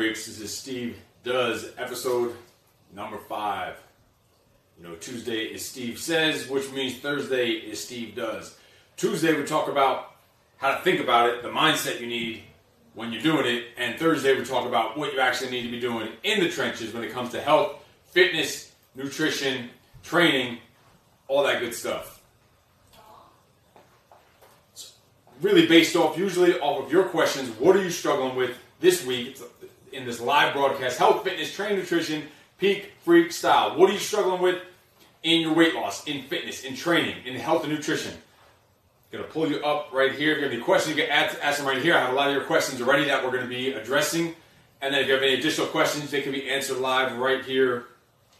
Freaks, this is Steve Does, episode number 5. You know, Tuesday is Steve Says, which means Thursday is Steve Does. Tuesday we talk about how to think about it, the mindset you need when you're doing it, and Thursday we talk about what you actually need to be doing in the trenches when it comes to health, fitness, nutrition, training, all that good stuff. It's really based off, usually off of your questions. What are you struggling with this week in this live broadcast? Health, fitness, training, nutrition, peak freak style. What are you struggling with in your weight loss, in fitness, in training, in health and nutrition? Going to pull you up right here. If you have any questions, you can ask them right here. I have a lot of your questions already that we're going to be addressing. And then if you have any additional questions, they can be answered live right here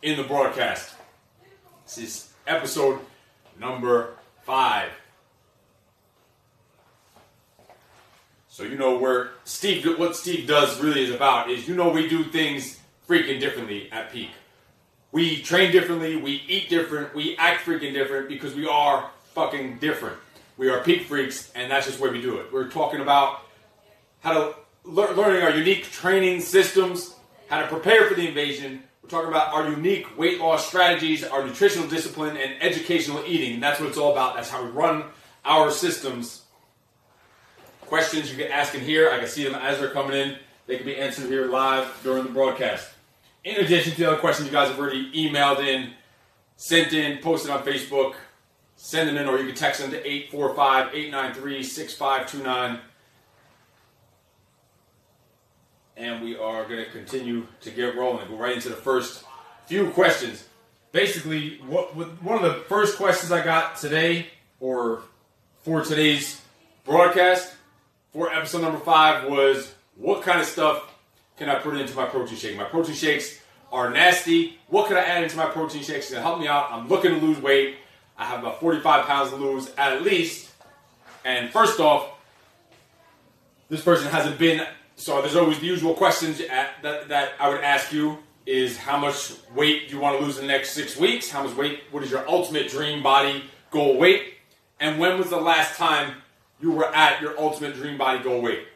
in the broadcast. This is episode number 5. So you know where what Steve Does really is about is, you know, we do things freaking differently at Peak. We train differently, we eat different, we act freaking different because we are fucking different. We are Peak Freaks, and that's just the way we do it. We're talking about how to learning our unique training systems, how to prepare for the invasion. We're talking about our unique weight loss strategies, our nutritional discipline, and educational eating. And that's what it's all about. That's how we run our systems. Questions you can ask in here. I can see them as they're coming in. They can be answered here live during the broadcast. In addition to the other questions you guys have already emailed in, sent in, posted on Facebook, send them in, or you can text them to 845-893-6529. And we are going to continue to get rolling. Go right into the first few questions. Basically, one of the first questions I got today, or for today's broadcast, for episode number 5, was what kind of stuff can I put into my protein shake? My protein shakes are nasty. What can I add into my protein shakes to help me out? I'm looking to lose weight. I have about 45 pounds to lose at least. And first off, this person hasn't been, so there's always the usual questions that I would ask you is, how much weight do you want to lose in the next 6 weeks? How much weight, what is your ultimate dream body goal weight? And when was the last time you were at your ultimate dream body goal weight?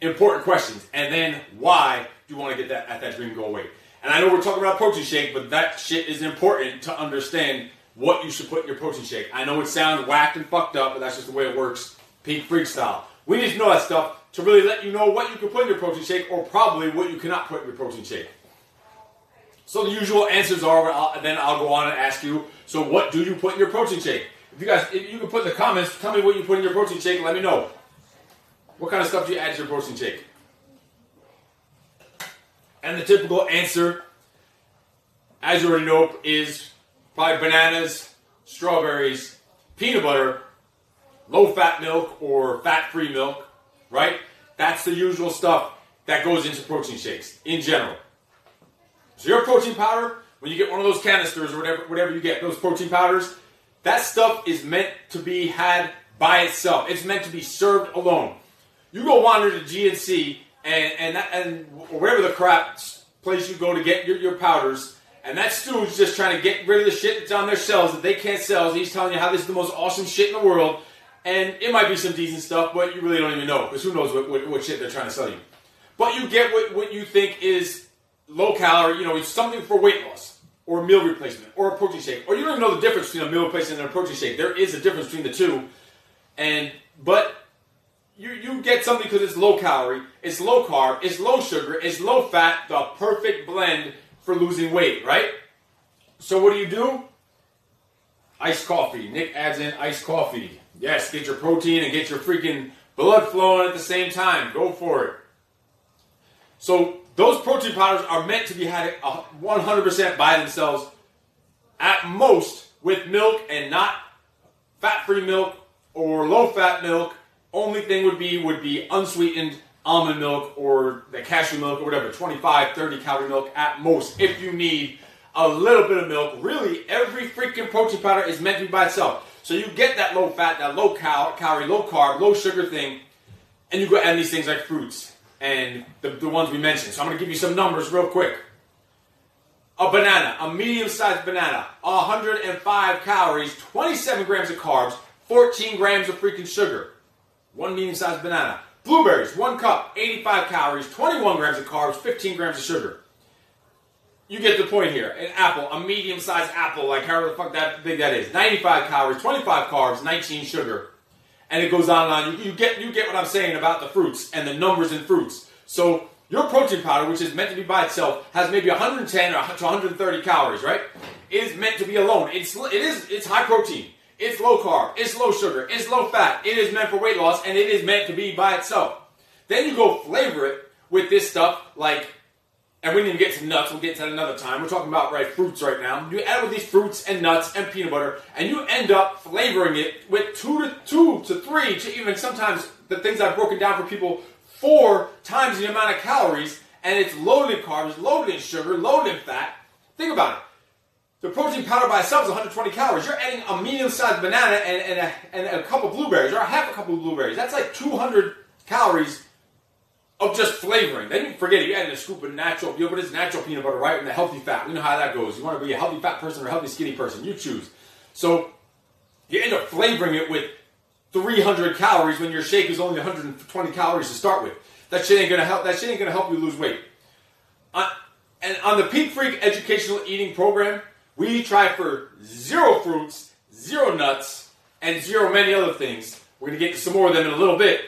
Important questions. And then why do you want to get that at that dream goal weight? And I know we're talking about protein shake, but that shit is important to understand what you should put in your protein shake. I know it sounds whacked and fucked up, but that's just the way it works, Peak Freak style. We need to know that stuff to really let you know what you can put in your protein shake, or probably what you cannot put in your protein shake. So the usual answers are, then I'll go on and ask you, so what do you put in your protein shake? If you can put in the comments, tell me what you put in your protein shake and let me know. What kind of stuff do you add to your protein shake? And the typical answer, as you already know, is probably bananas, strawberries, peanut butter, low-fat milk or fat-free milk, right? That's the usual stuff that goes into protein shakes in general. So your protein powder, when you get one of those canisters or whatever you get, those protein powders, that stuff is meant to be had by itself. It's meant to be served alone. You go wander to GNC and wherever the crap place you go to get your powders, and that steward's just trying to get rid of the shit that's on their shelves that they can't sell. He's telling you how this is the most awesome shit in the world. And it might be some decent stuff, but you really don't even know. Because who knows what shit they're trying to sell you. But you get what you think is low-calorie, you know, it's something for weight loss. Or a meal replacement. Or a protein shake. Or you don't even know the difference between a meal replacement and a protein shake. There is a difference between the two. But you get something because it's low-calorie, it's low-carb, it's low-sugar, it's low-fat, the perfect blend for losing weight, right? So what do? Iced coffee. Nick adds in iced coffee. Yes, get your protein and get your freaking blood flowing at the same time. Go for it. So those protein powders are meant to be had 100% by themselves, at most with milk, and not fat-free milk or low-fat milk. Only thing would be unsweetened almond milk or the cashew milk or whatever, 25, 30 calorie milk at most. If you need a little bit of milk, really every freaking protein powder is meant to be by itself. So you get that low fat, that low calorie, low carb, low sugar thing, and you go add these things like fruits and the ones we mentioned. So I'm going to give you some numbers real quick. A banana, a medium-sized banana, 105 calories, 27 grams of carbs, 14 grams of freaking sugar. One medium-sized banana. Blueberries, 1 cup, 85 calories, 21 grams of carbs, 15 grams of sugar. You get the point here. An apple, a medium-sized apple, like however the fuck that big that is. 95 calories, 25 carbs, 19 sugar. And it goes on and on. You get what I'm saying about the fruits and the numbers in fruits. So your protein powder, which is meant to be by itself, has maybe 110 or 130 calories, right? It is meant to be alone. It's high protein. It's low carb. It's low sugar. It's low fat. It is meant for weight loss, and it is meant to be by itself. Then you go flavor it with this stuff like... And we didn't even get to nuts. We'll get to that another time. We're talking about fruits right now. You add it with these fruits and nuts and peanut butter, and you end up flavoring it with two to three to even sometimes the things I've broken down for people 4 times the amount of calories, and it's loaded in carbs, loaded in sugar, loaded in fat. Think about it. The protein powder by itself is 120 calories. You're adding a medium-sized banana and a cup of blueberries or half a cup of blueberries. That's like 200 calories. Of just flavoring. Then you forget it. You added a scoop of natural, but it's natural peanut butter, right? And the healthy fat. We know how that goes. You want to be a healthy fat person or a healthy skinny person. You choose. So you end up flavoring it with 300 calories when your shake is only 120 calories to start with. That shit ain't gonna help. That shit ain't gonna help you lose weight. And on the Peak Freak Educational Eating Program, we try for 0 fruits, 0 nuts, and 0 many other things. We're gonna get to some more of them in a little bit,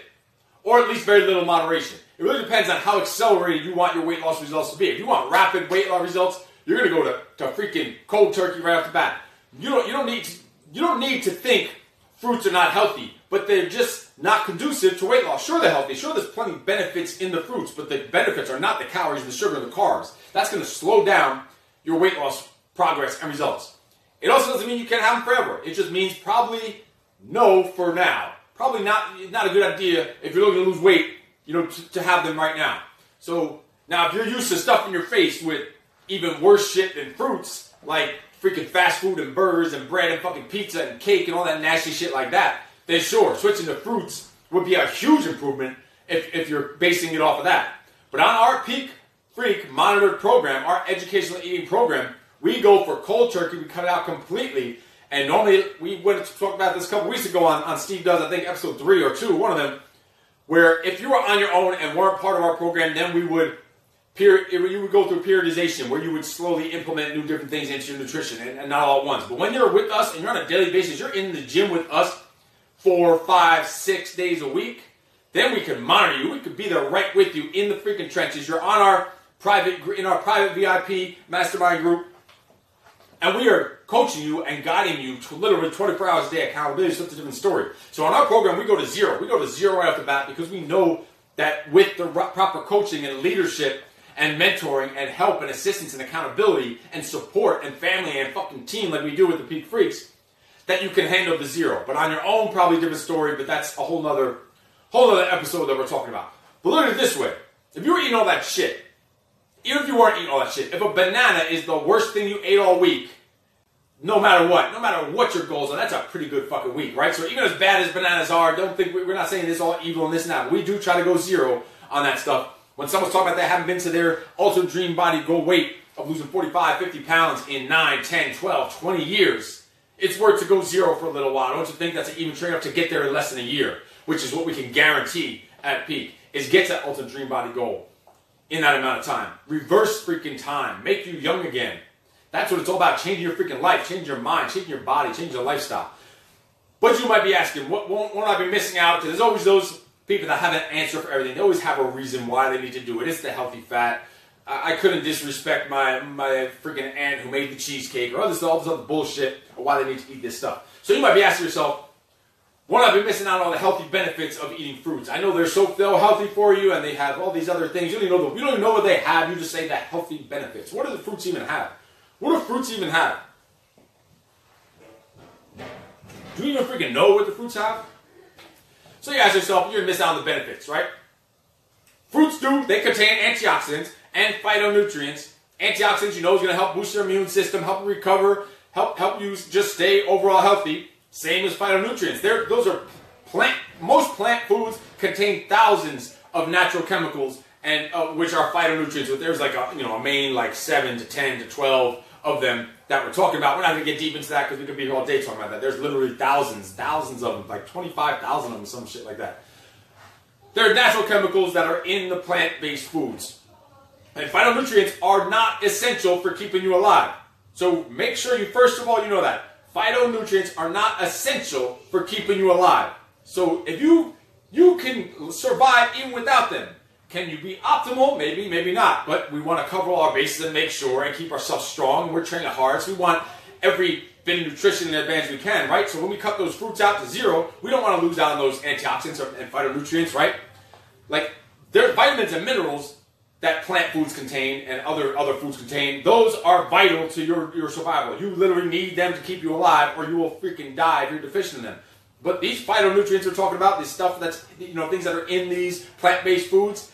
or at least very little moderation. It really depends on how accelerated you want your weight loss results to be. If you want rapid weight loss results, you're going to go to freaking cold turkey right off the bat. You don't need to think fruits are not healthy, but they're just not conducive to weight loss. Sure, they're healthy. Sure, there's plenty of benefits in the fruits, but the benefits are not the calories, the sugar, and the carbs. That's going to slow down your weight loss progress and results. It also doesn't mean you can't have them forever. It just means probably no for now. Probably not a good idea if you're looking to lose weight, to have them right now. So now if you're used to stuffing your face with even worse shit than fruits, like freaking fast food and burgers and bread and fucking pizza and cake and all that nasty shit like that, then sure, switching to fruits would be a huge improvement if you're basing it off of that. But on our Peak Freak monitored program, our educational eating program, we go for cold turkey. We cut it out completely. And normally, we went to talk about this a couple weeks ago on Steve Does, I think episode 3 or 2, one of them, where if you were on your own and weren't part of our program, then you would go through periodization, where you would slowly implement new different things into your nutrition, and not all at once. But when you're with us and you're on a daily basis, you're in the gym with us 4, 5, 6 days a week, then we can monitor you. We could be there right with you in the freaking trenches. You're on in our private VIP mastermind group, and we are coaching you and guiding you to literally 24 hours a day accountability. It's a different story. So on our program, we go to zero. We go to zero right off the bat because we know that with the proper coaching and leadership and mentoring and help and assistance and accountability and support and family and fucking team like we do with the Peak Freaks, that you can handle the zero. But on your own, probably a different story, but that's a whole nother episode that we're talking about. But look at it this way. If you were eating all that shit, even if you weren't eating all that shit, if a banana is the worst thing you ate all week, no matter what your goals are, that's a pretty good fucking week, right? So even as bad as bananas are, don't think we're not saying this all evil and this and that. We do try to go zero on that stuff. When someone's talking about they haven't been to their ultimate dream body goal weight of losing 45, 50 pounds in 9, 10, 12, 20 years, it's worth to go zero for a little while. Don't you think that's an even trade-off to get there in less than a year, which is what we can guarantee at Peak, is get to that ultimate dream body goal in that amount of time. Reverse freaking time. Make you young again. That's what it's all about. Changing your freaking life. Changing your mind. Changing your body. Changing your lifestyle. But you might be asking, what won't I be missing out? Because there's always those people that have an answer for everything. They always have a reason why they need to do it. It's the healthy fat. I couldn't disrespect my freaking aunt who made the cheesecake, or all this other bullshit, or why they need to eat this stuff. So you might be asking yourself, won't I be missing out on all the healthy benefits of eating fruits? I know they're so healthy for you, and they have all these other things. You don't even know what they have. You just say the healthy benefits. What do the fruits even have? What do fruits even have? Do you even freaking know what the fruits have? So you ask yourself, you're going to miss out on the benefits, right? Fruits do. They contain antioxidants and phytonutrients. Antioxidants, is going to help boost your immune system, help you recover, help you just stay overall healthy. Same as phytonutrients. Those are plant. Most plant foods contain thousands of natural chemicals, and which are phytonutrients. But there's like a main 7 to 10 to 12 of them that we're talking about. We're not going to get deep into that because we could be here all day talking about that. There's literally thousands of them, like 25,000 of them, some shit like that. They're natural chemicals that are in the plant-based foods. And phytonutrients are not essential for keeping you alive. So make sure you, first of all, you know that. Phytonutrients are not essential for keeping you alive. So if you can survive even without them. Can you be optimal? Maybe, maybe not. But we want to cover all our bases and make sure and keep ourselves strong. We're training hard, so we want every bit of nutrition in advance we can, right? So when we cut those fruits out to zero, we don't want to lose out on those antioxidants and phytonutrients, right? Like, there's vitamins and minerals that plant foods contain and other foods contain. Those are vital to your survival. You literally need them to keep you alive, or you will freaking die if you're deficient in them. But these phytonutrients we're talking about, this stuff that's, you know, things that are in these plant-based foods,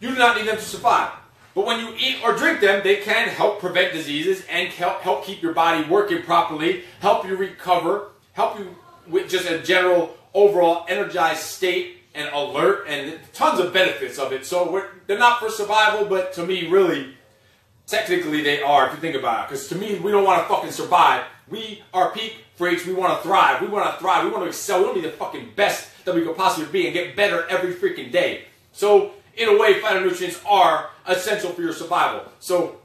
you do not need them to survive. But when you eat or drink them, they can help prevent diseases and help keep your body working properly, help you recover, help you with just a general overall energized state and alert, and tons of benefits of it. So they're not for survival, but to me, really, technically they are, if you think about it. Because to me, we don't want to fucking survive. We are peak freaks. We want to thrive. We want to thrive. We want to excel. We want to be the fucking best that we could possibly be and get better every freaking day. So in a way, phytonutrients are essential for your survival. So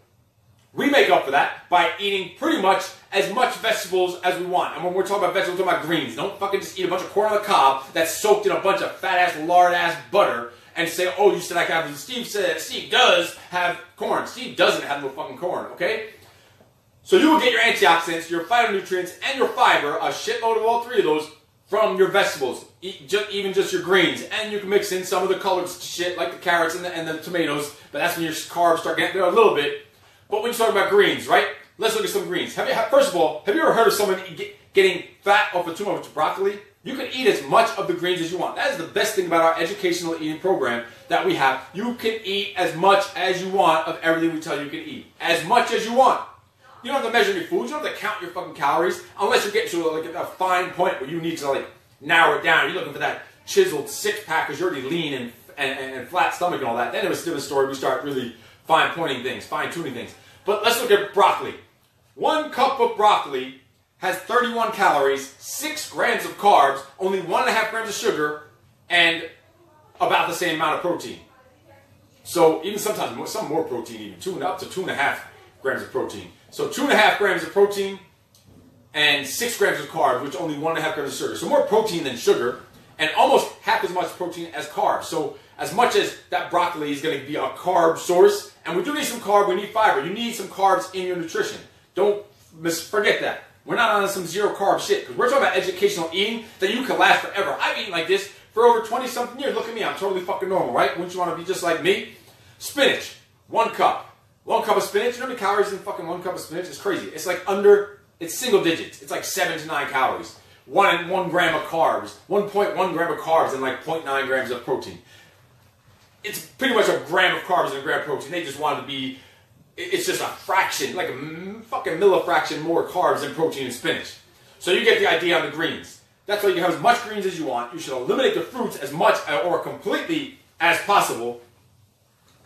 we make up for that by eating pretty much vegetables as we want. And when we're talking about vegetables, we're talking about greens. Don't fucking just eat a bunch of corn on the cob that's soaked in a bunch of fat-ass, lard-ass butter and say, oh, you said I can have this. Steve said Steve does have corn. Steve doesn't have no fucking corn, okay? So you will get your antioxidants, your phytonutrients, and your fiber, a shitload of all three of those, from your vegetables, even just your greens. And you can mix in some of the colored shit, like the carrots and the tomatoes, but that's when your carbs start getting there a little bit. But when you talk about greens, right? Let's look at some greens. First of all, have you ever heard of someone getting fat off of too much broccoli? You can eat as much of the greens as you want. That is the best thing about our educational eating program that we have. You can eat as much as you want of everything we tell you you can eat. As much as you want. You don't have to measure your food. You don't have to count your fucking calories unless you get to like a fine point where you need to like narrow it down. You're looking for that chiseled six-pack because you're already lean and flat stomach and all that. Then it was a different story. We start really fine-pointing things, fine-tuning things. But let's look at broccoli. 1 cup of broccoli has 31 calories, 6 grams of carbs, only 1.5 grams of sugar, and about the same amount of protein. So even sometimes more, some more protein even, up to 2.5 grams of protein. So 2.5 grams of protein and 6 grams of carbs, which only 1.5 grams of sugar. So more protein than sugar, and almost half as much protein as carbs. So as much as that broccoli is going to be a carb source, and we do need some carb, we need fiber. You need some carbs in your nutrition. Don't forget that. We're not on some zero carb shit, because we're talking about educational eating that you can last forever. I've eaten like this for over 20-something years. Look at me, I'm totally fucking normal, right? Wouldn't you want to be just like me? Spinach, 1 cup. 1 cup of spinach, you know how many calories in fucking 1 cup of spinach? It's crazy. It's like it's single digits. It's like 7 to 9 calories. 1 gram of carbs, 1.1 gram of carbs and like 0.9 grams of protein. It's pretty much a gram of carbs and a gram of protein. They just wanted to be, it's just a fraction, like a fucking millifraction more carbs than protein in spinach. So you get the idea on the greens. That's why you can have as much greens as you want. You should eliminate the fruits as much or completely as possible.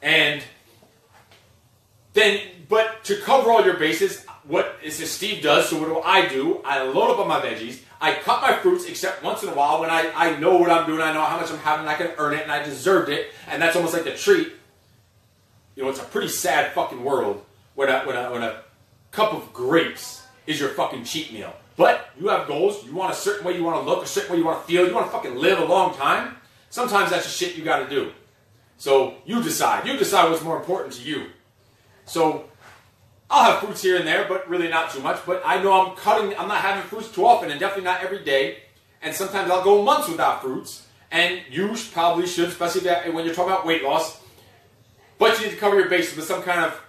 And then, but to cover all your bases, what is this Steve does, so what do? I load up on my veggies. I cut my fruits except once in a while when I know what I'm doing, I know how much I'm having, and I can earn it, and I deserved it, and that's almost like the treat. You know, it's a pretty sad fucking world when a cup of grapes is your fucking cheat meal. But you have goals, you want a certain way you want to look, a certain way you want to feel, you want to fucking live a long time. Sometimes that's the shit you got to do. So you decide. You decide what's more important to you. So I'll have fruits here and there, but really not too much. But I know I'm not having fruits too often, and definitely not every day. And sometimes I'll go months without fruits. And you probably should, especially when you're talking about weight loss. But you need to cover your bases with some kind of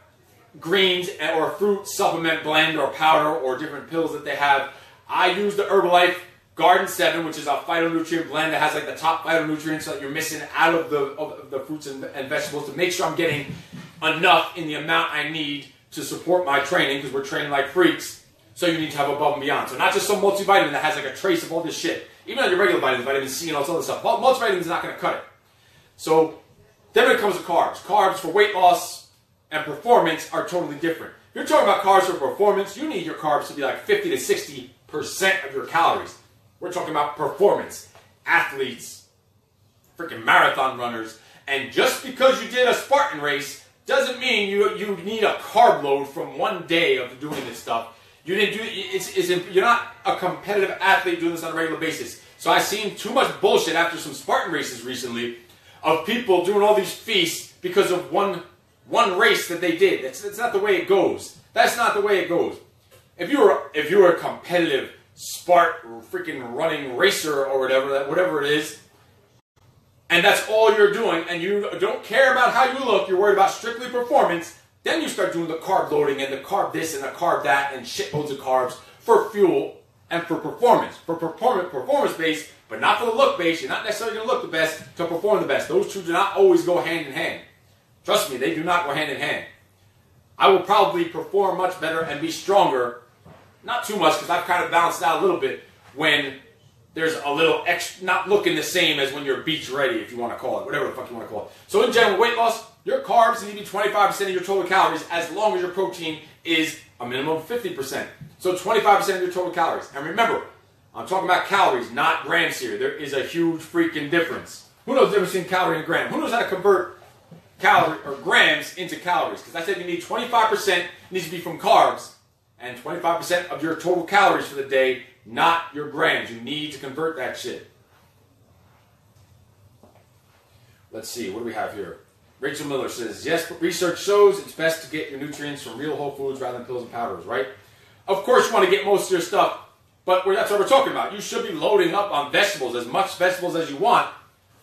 greens or fruit supplement blend or powder or different pills that they have. I use the Herbalife Garden 7, which is a phytonutrient blend that has like the top phytonutrients that you're missing out of the fruits and vegetables to make sure I'm getting enough in the amount I need to support my training, because we're training like freaks, so you need to have above and beyond. So not just some multivitamin that has like a trace of all this shit. Even on your regular vitamins, vitamin C and all this other stuff, multivitamins are not going to cut it. So then when it comes to carbs, carbs for weight loss and performance are totally different. If you're talking about carbs for performance, you need your carbs to be like 50 to 60% of your calories. We're talking about performance. Athletes, freaking marathon runners. And just because you did a Spartan race doesn't mean you need a carb load from one day of doing this stuff. You didn't do you're not a competitive athlete doing this on a regular basis. So I've seen too much bullshit after some Spartan races recently of people doing all these feasts because of one race that they did. That's not the way it goes. That's not the way it goes. If you were a competitive Spartan freaking running racer or whatever it is, and that's all you're doing, and you don't care about how you look, you're worried about strictly performance, then you start doing the carb loading and the carb this and the carb that and shitloads of carbs for fuel and for performance. For performance based, but not for the look based. You're not necessarily going to look the best to perform the best. Those two do not always go hand in hand. Trust me, they do not go hand in hand. I will probably perform much better and be stronger, not too much because I've kind of balanced out a little bit when there's a little extra, not looking the same as when you're beach ready, if you want to call it, whatever the fuck you want to call it. So in general, weight loss, your carbs need to be 25% of your total calories as long as your protein is a minimum of 50%. So 25% of your total calories. And remember, I'm talking about calories, not grams here. There is a huge freaking difference. Who knows the difference between calorie and gram? Who knows how to convert calorie or grams into calories? Because I said you need 25% needs to be from carbs and 25% of your total calories for the day, not your grams. You need to convert that shit. Let's see, what do we have here? Rachel Miller says, yes, but research shows it's best to get your nutrients from real whole foods rather than pills and powders, right? Of course you want to get most of your stuff, but that's what we're talking about. You should be loading up on vegetables, as much vegetables as you want,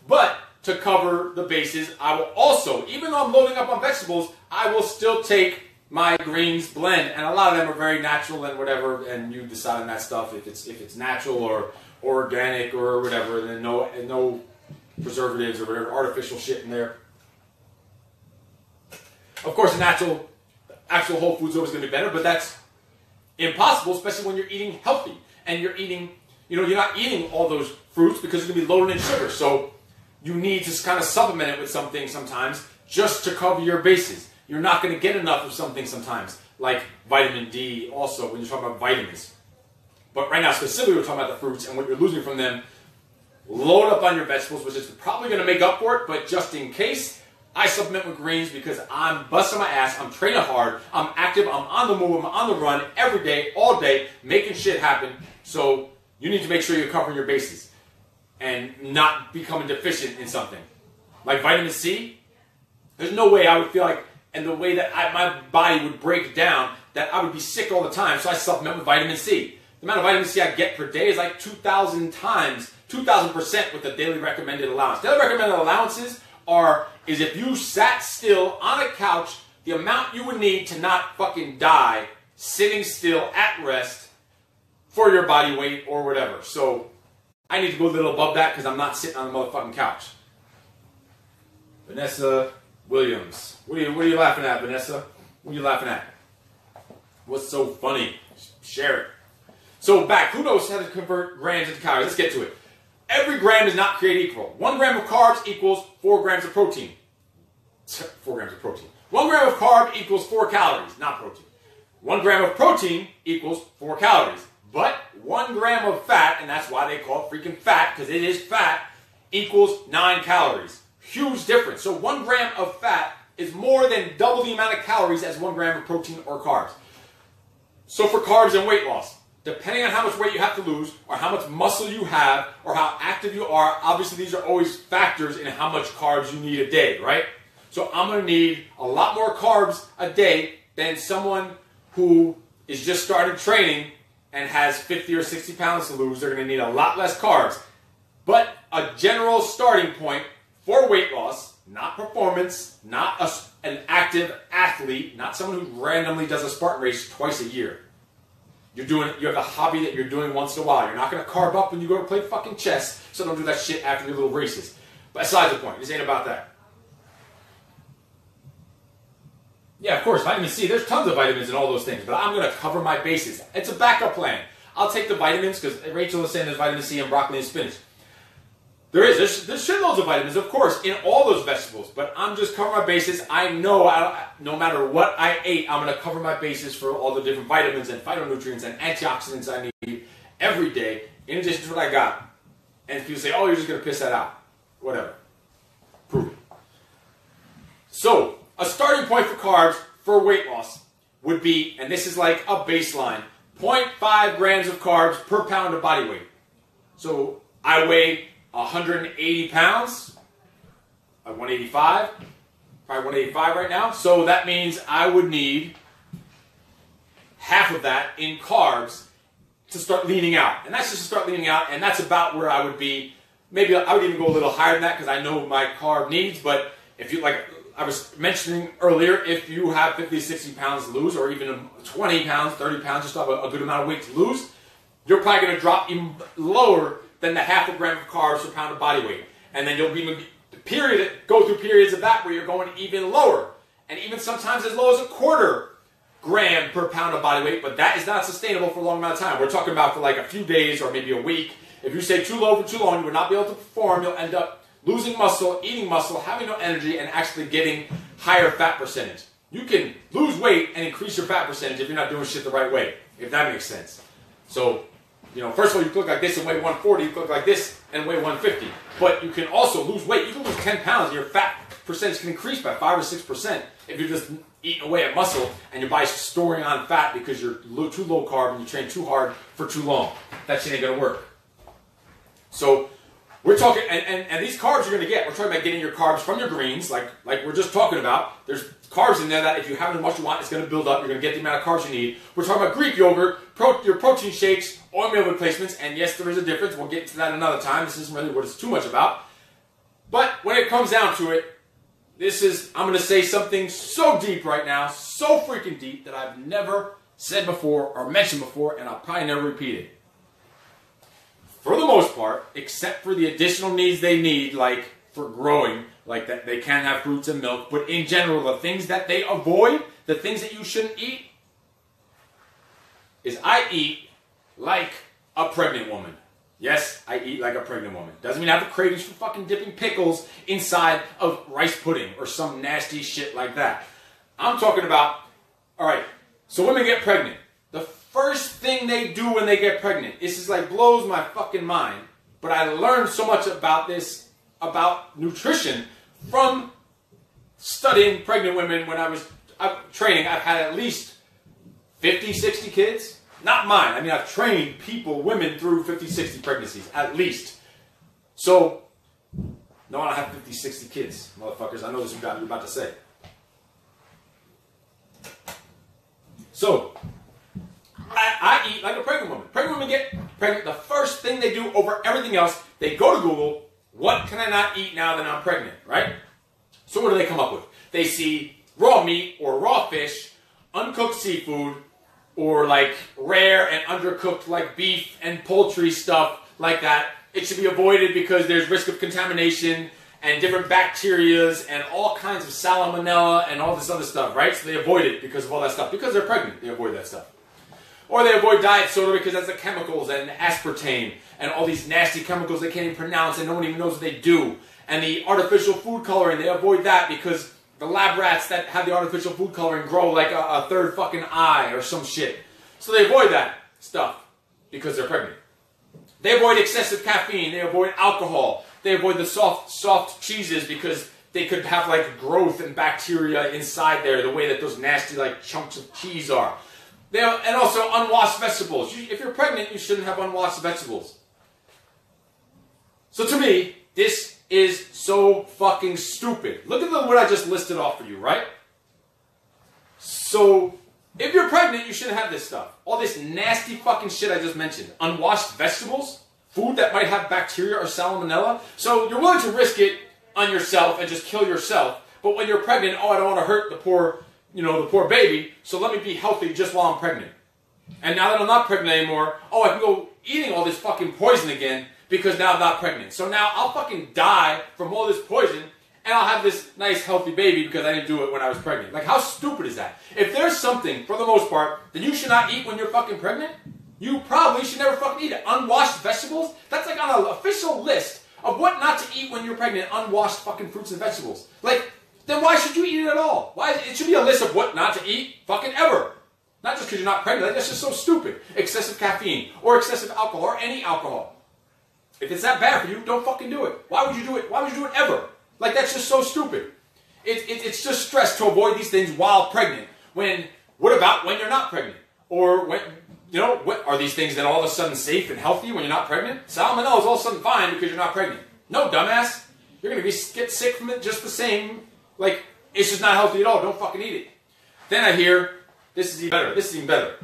but to cover the bases, I will also, even though I'm loading up on vegetables, I will still take my greens blend, and a lot of them are very natural and whatever, and you decide on that stuff if it's natural or organic or whatever, then no preservatives or whatever, artificial shit in there. Of course, natural, actual whole food's always going to be better, but that's impossible, especially when you're eating healthy and you're eating, you're not eating all those fruits because you're going to be loaded in sugar. So you need to kind of supplement it with something sometimes just to cover your bases. You're not going to get enough of something sometimes, like vitamin D also when you're talking about vitamins. But right now, specifically, we're talking about the fruits and what you're losing from them. Load up on your vegetables, which is probably going to make up for it, but just in case, I supplement with greens because I'm busting my ass, I'm training hard, I'm active, I'm on the move, I'm on the run every day, all day, making shit happen. So you need to make sure you're covering your bases and not becoming deficient in something. Like vitamin C, there's no way I would feel like, and the way that my body would break down, that I would be sick all the time, so I supplement with vitamin C. The amount of vitamin C I get per day is like 2,000% with the daily recommended allowance. Daily recommended allowances is if you sat still on a couch, the amount you would need to not fucking die sitting still at rest for your body weight or whatever. So I need to go a little above that because I'm not sitting on the motherfucking couch. Vanessa Williams. What are you laughing at, Vanessa? What are you laughing at? What's so funny? Share it. So back, who knows how to convert grams into calories? Let's get to it. Every gram is not created equal. 1 gram of carbs equals 4 grams of protein. 4 grams of protein. 1 gram of carb equals 4 calories, not protein. 1 gram of protein equals 4 calories. But 1 gram of fat, and that's why they call it freaking fat, because it is fat, equals 9 calories. Huge difference. So 1 gram of fat is more than double the amount of calories as 1 gram of protein or carbs. So for carbs and weight loss, depending on how much weight you have to lose or how much muscle you have or how active you are, obviously these are always factors in how much carbs you need a day, right? So I'm going to need a lot more carbs a day than someone who is just started training and has 50 or 60 pounds to lose. They're going to need a lot less carbs. But a general starting point for weight loss, not performance, not an active athlete, not someone who randomly does a Spartan race twice a year. You have a hobby that you're doing once in a while. You're not going to carb up when you go to play fucking chess, so don't do that shit after your little races. But besides the point, this ain't about that. Yeah, of course, vitamin C. There's tons of vitamins and all those things, but I'm going to cover my bases. It's a backup plan. I'll take the vitamins because Rachel was saying there's vitamin C in broccoli and spinach. There's shitloads of vitamins, of course, in all those vegetables, but I'm just covering my bases. I know no matter what I ate, I'm going to cover my bases for all the different vitamins and phytonutrients and antioxidants I need every day, in addition to what I got. And people say, oh, you're just going to piss that out. Whatever. prove it. So, a starting point for carbs for weight loss would be, and this is like a baseline, 0.5 grams of carbs per pound of body weight. So I weigh 180 pounds, like 185, probably 185 right now. So that means I would need half of that in carbs to start leaning out. And that's just to start leaning out, and that's about where I would be. Maybe I would even go a little higher than that because I know my carb needs, but if you, like I was mentioning earlier, if you have 50, 60 pounds to lose, or even 20 pounds, 30 pounds, just have a good amount of weight to lose, you're probably going to drop even lower than the half a gram of carbs per pound of body weight. And then you'll be go through periods of that where you're going even lower, and even sometimes as low as a quarter gram per pound of body weight, but that is not sustainable for a long amount of time. We're talking about for like a few days or maybe a week. If you stay too low for too long, you will not be able to perform. You'll end up losing muscle, eating muscle, having no energy, and actually getting higher fat percentage. You can lose weight and increase your fat percentage if you're not doing shit the right way, if that makes sense. So, you know, first of all, you look like this and weigh 140, you look like this and weigh 150. But you can also lose weight. You can lose 10 pounds and your fat percentage can increase by 5 or 6% if you're just eating away at muscle and your body's storing on fat because you're too low carb and you train too hard for too long. That shit ain't going to work. So we're talking, and these carbs you're going to get, we're talking about getting your carbs from your greens, like we're just talking about. There's carbs in there that if you have as much you want, it's going to build up. You're going to get the amount of carbs you need. We're talking about Greek yogurt, your protein shakes, oil meal replacements, and yes, there is a difference. We'll get to that another time. This isn't really what it's too much about. But when it comes down to it, this is, I'm going to say something so deep right now, so freaking deep that I've never said before or mentioned before, and I'll probably never repeat it. For the most part, except for the additional needs they need, like for growing, like that they can have fruits and milk, but in general, the things that they avoid, the things that you shouldn't eat, is I eat like a pregnant woman. Yes, I eat like a pregnant woman. Doesn't mean I have cravings for fucking dipping pickles inside of rice pudding or some nasty shit like that. I'm talking about, all right, so women get pregnant. First thing they do when they get pregnant, this is like blows my fucking mind, but I learned so much about this, about nutrition, from studying pregnant women when I was training. I've had at least 50, 60 kids. Not mine. I mean, I've trained people, women, through 50, 60 pregnancies, at least. So, no, I don't have 50, 60 kids, motherfuckers. I know this is what you're about to say. So, I eat like a pregnant woman. Pregnant women get pregnant. The first thing they do over everything else, they go to Google, what can I not eat now that I'm pregnant, right? So what do they come up with? They see raw meat or raw fish, uncooked seafood, or like rare and undercooked like beef and poultry stuff like that. It should be avoided because there's risk of contamination and different bacterias and all kinds of salmonella and all this other stuff, right? So they avoid it because of all that stuff. Because they're pregnant, they avoid that stuff. Or they avoid diet soda because that's the chemicals and aspartame and all these nasty chemicals they can't even pronounce and no one even knows what they do. And the artificial food coloring, they avoid that because the lab rats that have the artificial food coloring grow like a third fucking eye or some shit. So they avoid that stuff because they're pregnant. They avoid excessive caffeine. They avoid alcohol. They avoid the soft cheeses because they could have like growth and bacteria inside there the way that those nasty like chunks of cheese are. And also unwashed vegetables. If you're pregnant, you shouldn't have unwashed vegetables. So to me, this is so fucking stupid. Look at what I just listed off for you, right? So if you're pregnant, you shouldn't have this stuff. All this nasty fucking shit I just mentioned. Unwashed vegetables, food that might have bacteria or salmonella. So you're willing to risk it on yourself and just kill yourself. But when you're pregnant, oh, I don't want to hurt the poor, you know, the poor baby, so let me be healthy just while I'm pregnant. And now that I'm not pregnant anymore, oh, I can go eating all this fucking poison again because now I'm not pregnant. So now I'll fucking die from all this poison and I'll have this nice healthy baby because I didn't do it when I was pregnant. Like, how stupid is that? If there's something, for the most part, that you should not eat when you're fucking pregnant, you probably should never fucking eat it. Unwashed vegetables? That's like on an official list of what not to eat when you're pregnant, unwashed fucking fruits and vegetables. Like, then why should you eat it at all? Why? It should be a list of what not to eat fucking ever. Not just because you're not pregnant. That's just so stupid. Excessive caffeine or excessive alcohol or any alcohol. If it's that bad for you, don't fucking do it. Why would you do it? Why would you do it ever? Like, that's just so stupid. It's just stress to avoid these things while pregnant. When, what about when you're not pregnant? Or when, you know, what, are these things then all of a sudden safe and healthy when you're not pregnant? Salmonella is all of a sudden fine because you're not pregnant. No, dumbass. You're going to get sick from it just the same. Like, it's just not healthy at all. Don't fucking eat it. Then I hear, this is even better. This is even better.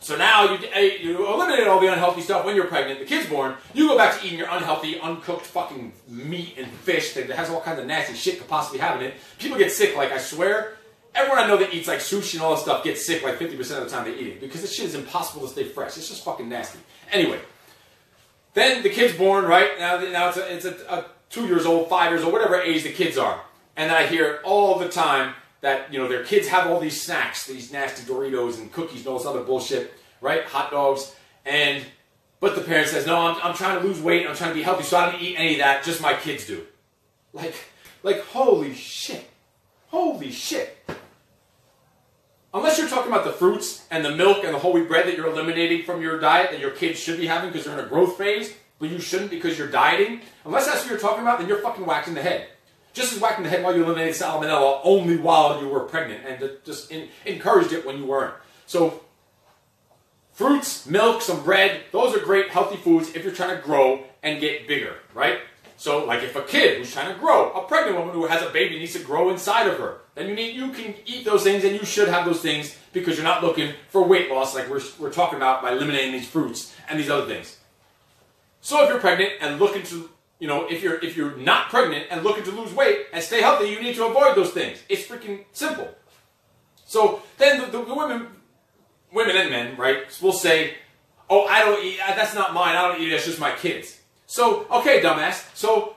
So now you eliminate all the unhealthy stuff when you're pregnant, the kid's born, you go back to eating your unhealthy, uncooked fucking meat and fish that has all kinds of nasty shit could possibly have in it. People get sick, like, I swear, everyone I know that eats like sushi and all that stuff gets sick like 50% of the time they eat it, because this shit is impossible to stay fresh. It's just fucking nasty. Anyway, then the kid's born, right? Now it's a 2 years old, 5 years old, whatever age the kids are. And I hear all the time that, you know, their kids have all these snacks, these nasty Doritos and cookies and all this other bullshit, right? Hot dogs. And, but the parent says, no, I'm trying to lose weight, I'm trying to be healthy, so I don't eat any of that, just my kids do. Like, holy shit. Holy shit. Unless you're talking about the fruits and the milk and the whole wheat bread that you're eliminating from your diet that your kids should be having because they're in a growth phase, but you shouldn't because you're dieting, unless that's what you're talking about, then you're fucking whacked in the head. Just as whacked in the head while you eliminated salmonella only while you were pregnant and just encouraged it when you weren't. So fruits, milk, some bread, those are great healthy foods if you're trying to grow and get bigger, right? So like if a kid who's trying to grow, a pregnant woman who has a baby needs to grow inside of her, then you can eat those things and you should have those things because you're not looking for weight loss like we're talking about by eliminating these fruits and these other things. So if you're pregnant and looking to, you know, if you're not pregnant and looking to lose weight and stay healthy, you need to avoid those things. It's freaking simple. So then the women and men, right, will say, oh, I don't eat, that's not mine, I don't eat it, that's just my kids. So, okay, dumbass, so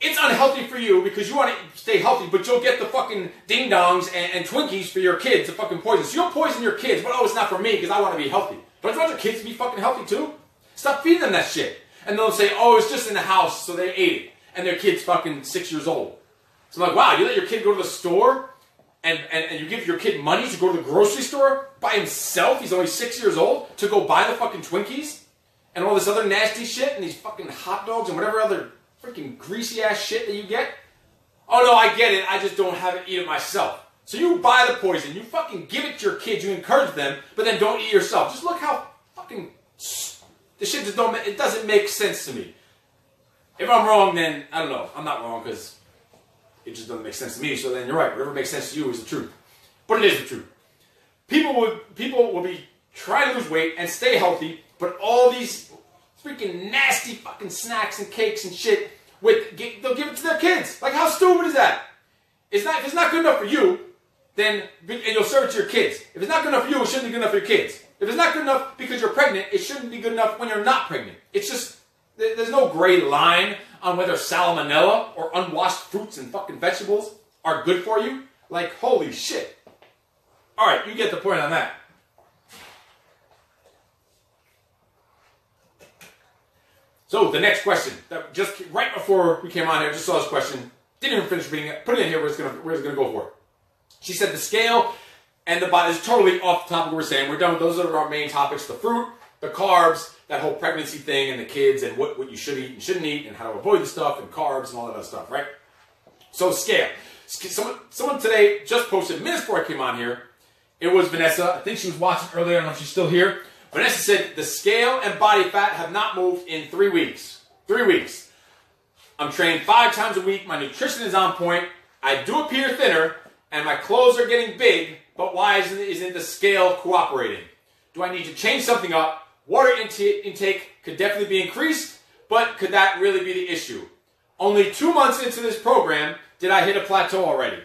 it's unhealthy for you because you want to stay healthy, but you'll get the fucking ding-dongs and Twinkies for your kids to fucking poison. So you'll poison your kids, but oh, it's not for me because I want to be healthy. Don't you want your kids to be fucking healthy too? Stop feeding them that shit. And they'll say, oh, it's just in the house, so they ate it. And their kid's fucking 6 years old. So I'm like, wow, you let your kid go to the store and you give your kid money to go to the grocery store by himself, he's only 6 years old, to go buy the fucking Twinkies and all this other nasty shit and these fucking hot dogs and whatever other freaking greasy ass shit that you get? Oh no, I get it, I just don't have it, eat it myself. So you buy the poison, you fucking give it to your kids, you encourage them, but then don't eat yourself. Just look how fucking stupid. This shit just don't, it doesn't make sense to me. If I'm wrong, then, I don't know. I'm not wrong because it just doesn't make sense to me. So then you're right. Whatever makes sense to you is the truth. But it is the truth. People will be trying to lose weight and stay healthy, but all these freaking nasty fucking snacks and cakes and shit, they'll give it to their kids. Like, how stupid is that? If it's not good enough for you, then and you'll serve it to your kids. If it's not good enough for you, it shouldn't be good enough for your kids. If it's not good enough because you're pregnant, it shouldn't be good enough when you're not pregnant. It's just, there's no gray line on whether salmonella or unwashed fruits and fucking vegetables are good for you. Like, holy shit. All right, you get the point on that. So the next question, that just right before we came on here, just saw this question, didn't even finish reading it, put it in here, we're just gonna go for it. She said the scale and the body is totally off the topic we're saying. We're done with those are our main topics. The fruit, the carbs, that whole pregnancy thing and the kids and what you should eat and shouldn't eat and how to avoid the stuff and carbs and all that other stuff, right? So scale. Someone today just posted minutes before I came on here. It was Vanessa. I think she was watching earlier. I don't know if she's still here. Vanessa said, the scale and body fat have not moved in 3 weeks. 3 weeks. I'm trained 5 times a week. My nutrition is on point. I do appear thinner and my clothes are getting big. But why isn't the scale cooperating? Do I need to change something up? Water intake could definitely be increased, but could that really be the issue? Only 2 months into this program did I hit a plateau already.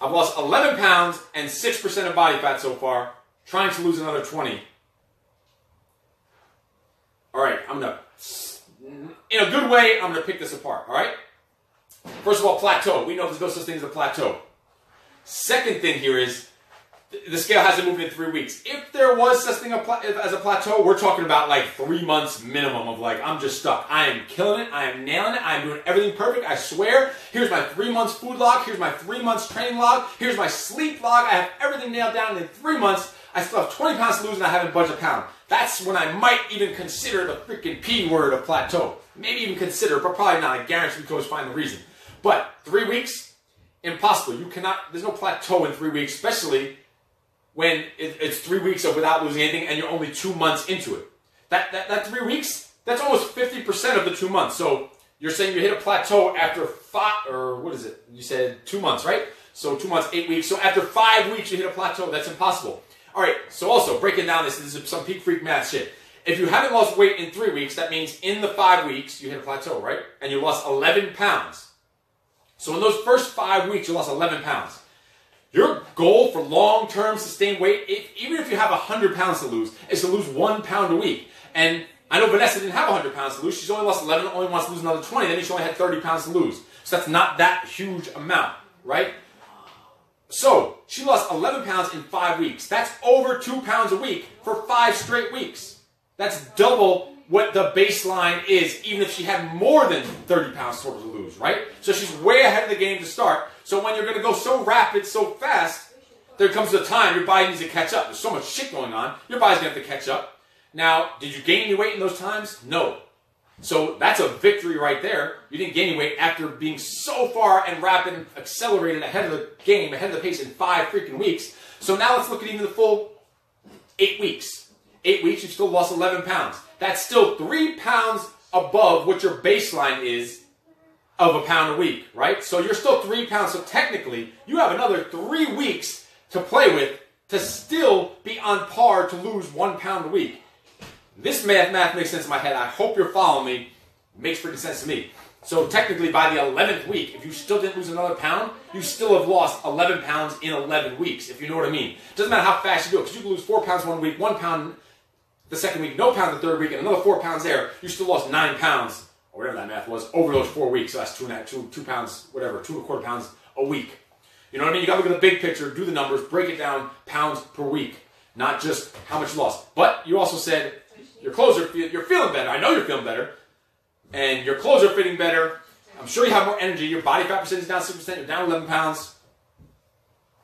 I've lost 11 pounds and 6% of body fat so far, trying to lose another 20. All right, I'm gonna, in a good way, I'm gonna pick this apart, all right? First of all, plateau. We know there's no such thing as a plateau. Second thing here is the scale hasn't moved in 3 weeks. If there was such thing as a plateau, we're talking about like 3 months minimum of like, I'm just stuck. I am killing it. I am nailing it. I am doing everything perfect. I swear. Here's my 3 months food log. Here's my 3 months training log. Here's my sleep log. I have everything nailed down in 3 months. I still have 20 pounds to lose and I haven't budged a pound. That's when I might even consider the freaking P word of plateau. Maybe even consider, but probably not. I guarantee we can always find the reason. But 3 weeks, impossible. You cannot, there's no plateau in 3 weeks, especially when it's 3 weeks of without losing anything and you're only 2 months into it. That 3 weeks, that's almost 50% of the 2 months. So you're saying you hit a plateau after five, or what is it? You said 2 months, right? So 2 months, 8 weeks. So after 5 weeks, you hit a plateau. That's impossible. All right, so also breaking down this is some Peak Freak math shit. If you haven't lost weight in 3 weeks, that means in the 5 weeks, you hit a plateau, right? And you lost 11 pounds. So in those first 5 weeks, you lost 11 pounds. Your goal for long-term sustained weight, even if you have 100 pounds to lose, is to lose 1 pound a week. And I know Vanessa didn't have 100 pounds to lose. She's only lost 11, only wants to lose another 20. That means she only had 30 pounds to lose. So that's not that huge amount, right? So she lost 11 pounds in 5 weeks. That's over 2 pounds a week for 5 straight weeks. That's double what the baseline is, even if she had more than 30 pounds total to lose, right? So she's way ahead of the game to start. So when you're going to go so rapid, so fast, there comes a time your body needs to catch up. There's so much shit going on. Your body's going to have to catch up. Now, did you gain any weight in those times? No. So that's a victory right there. You didn't gain any weight after being so far and rapid and accelerated ahead of the game, ahead of the pace in 5 freaking weeks. So now let's look at even the full 8 weeks. 8 weeks, you've still lost 11 pounds. That's still 3 pounds above what your baseline is of 1 pound a week, right? So you're still 3 pounds. So technically, you have another 3 weeks to play with to still be on par to lose 1 pound a week. This math makes sense in my head. I hope you're following me. It makes pretty sense to me. So technically, by the 11th week, if you still didn't lose another pound, you still have lost 11 pounds in 11 weeks, if you know what I mean. It doesn't matter how fast you do it, because you can lose 4 pounds 1 week, 1 pound the second week, no pound the third week, and another 4 pounds there. You still lost 9 pounds, or whatever that math was, over those 4 weeks. So that's 2 pounds, whatever, 2 1/4 pounds a week. You know what I mean? You got to look at the big picture, do the numbers, break it down pounds per week, not just how much you lost. But you also said your clothes are, you're feeling better. I know you're feeling better, and your clothes are fitting better. I'm sure you have more energy. Your body fat percentage is down 6%. You're down 11 pounds.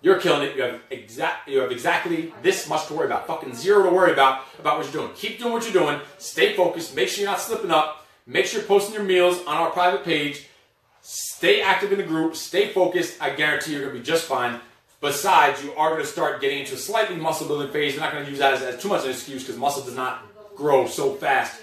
You're killing it. You have exactly this much to worry about. Fucking zero to worry about what you're doing. Keep doing what you're doing. Stay focused. Make sure you're not slipping up. Make sure you're posting your meals on our private page. Stay active in the group. Stay focused. I guarantee you're going to be just fine. Besides, you are going to start getting into a slightly muscle building phase. You're not going to use that as too much an excuse because muscle does not grow so fast.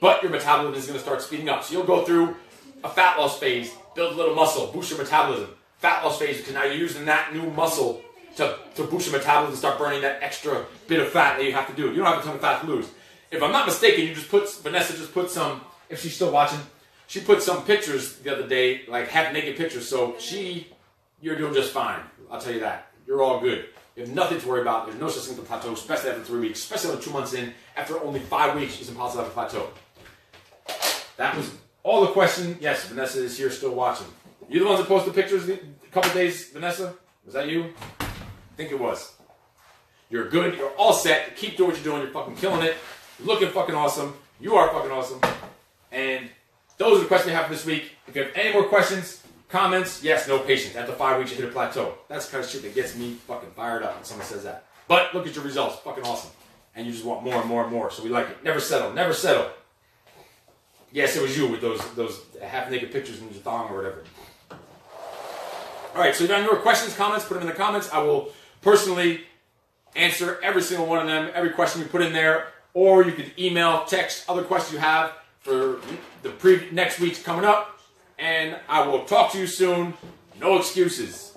But your metabolism is going to start speeding up. So you'll go through a fat loss phase, build a little muscle, boost your metabolism. Fat loss phase, because now you're using that new muscle to boost your metabolism and start burning that extra bit of fat that you have to do. You don't have a ton of fat to lose. If I'm not mistaken, Vanessa just put some, if she's still watching, she put some pictures the other day, like half-naked pictures. So you're doing just fine. I'll tell you that. You're all good. You have nothing to worry about. There's no such thing as a plateau, especially after 3 weeks, especially after 2 months in. After only 5 weeks, it's impossible to have a plateau. That was all the question. Yes, Vanessa is here still watching. You're the ones that posted pictures a couple days, Vanessa? Was that you? I think it was. You're good. You're all set. Keep doing what you're doing. You're fucking killing it. You're looking fucking awesome. You are fucking awesome. And those are the questions we have for this week. If you have any more questions, comments, yes, no, patience. After 5 weeks, you hit a plateau. That's the kind of shit that gets me fucking fired up when someone says that. But look at your results. Fucking awesome. And you just want more and more and more. So we like it. Never settle. Never settle. Yes, it was you with those half-naked pictures in your thong or whatever. All right, so if you have any more questions, comments, put them in the comments. I will personally answer every single one of them, every question you put in there. Or you could email, text, other questions you have for the next week's coming up. And I will talk to you soon. No excuses.